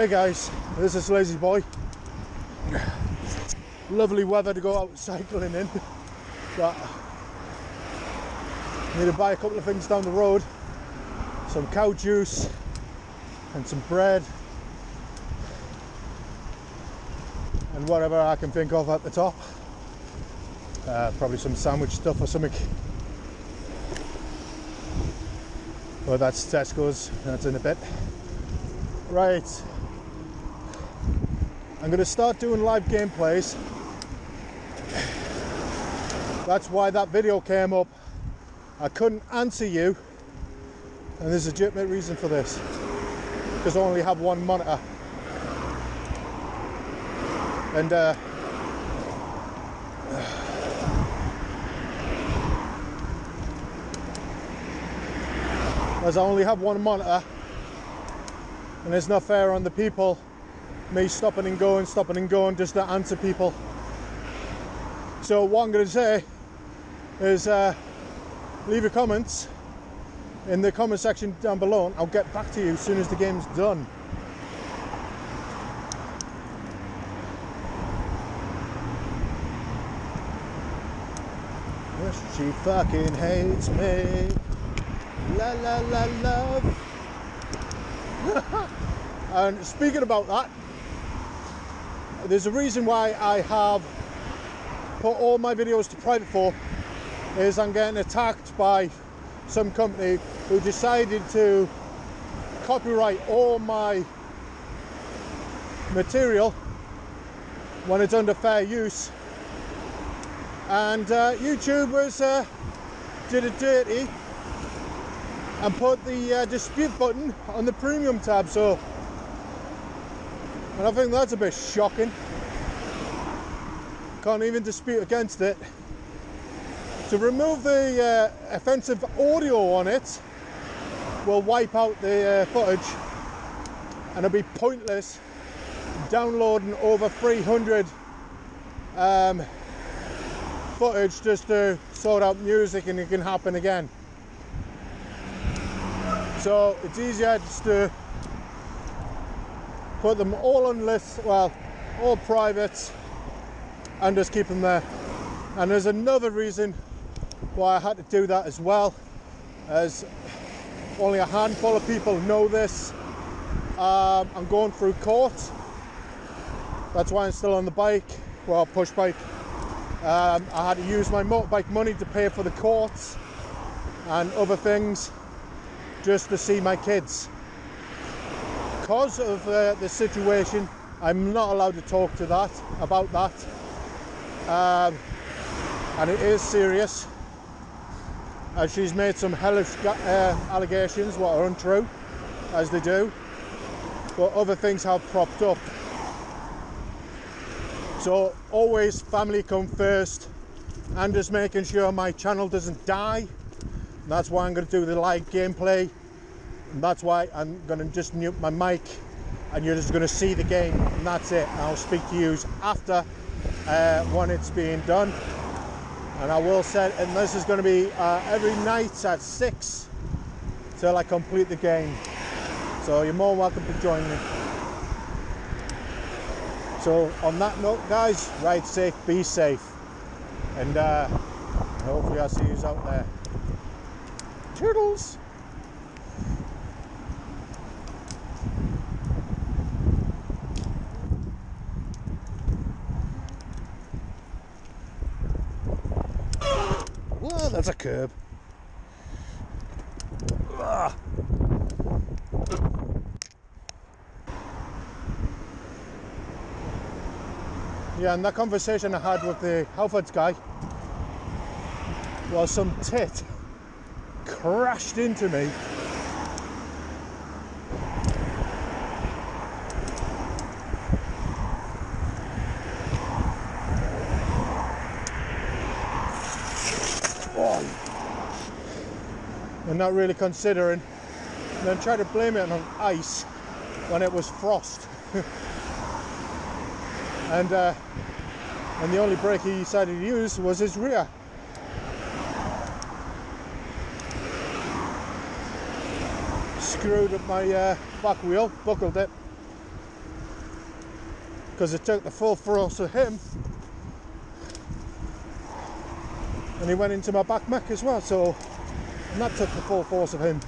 Hey guys, this is Lazy Boy. Lovely weather to go out cycling in, but I need to buy a couple of things down the road. Some cow juice and some bread and whatever I can think of at the top. Probably some sandwich stuff or something. Well, that's Tesco's, that's in a bit. Right, I'm going to start doing live gameplays. That's why that video came up. I couldn't answer you, and there's a legitimate reason for this, because I only have one monitor, and as I only have one monitor, and it's not fair on the people, me stopping and going just to answer people. So what I'm going to say is leave your comments in the comment section down below, and I'll get back to you as soon as the game's done. She fucking hates me. La la la love. And speaking about that, there's a reason why I have put all my videos to private for, is I'm getting attacked by some company who decided to copyright all my material when it's under fair use, and YouTubers did it dirty and put the dispute button on the premium tab. So, and I think that's a bit shocking. Can't even dispute against it. To remove the offensive audio on it will wipe out the footage, and it'll be pointless downloading over 300 footage just to sort out music, and it can happen again. So it's easier just to put them all on list, well, all private, and just keep them there. And there's another reason why I had to do that as well, as only a handful of people know this. I'm going through court. That's why I'm still on the bike, well, push bike. I had to use my motorbike money to pay for the courts and other things, just to see my kids. Because of the situation, I'm not allowed to talk to that, about that, and it is serious. She's made some hellish allegations, what are untrue, as they do, but other things have propped up. So always family come first, and just making sure my channel doesn't die. That's why I'm going to do the live gameplay, and that's why I'm going to just mute my mic, and you're just going to see the game, and that's it. And I'll speak to you after when it's being done, and I will set, and this is going to be every night at 6 till I complete the game, so you're more welcome to join me. So on that note guys, ride safe, be safe, and hopefully I'll see you out there. Turtles. Whoa, that's a curb. Ugh. Yeah, and that conversation I had with the Halfords guy was some tit crashed into me. And not really considering, and then try to blame it on ice when it was frost. And the only brake he decided to use was his rear. Screwed up my back wheel, buckled it, because it took the full force of him and he went into my back mech as well, so, and that took the full force of him.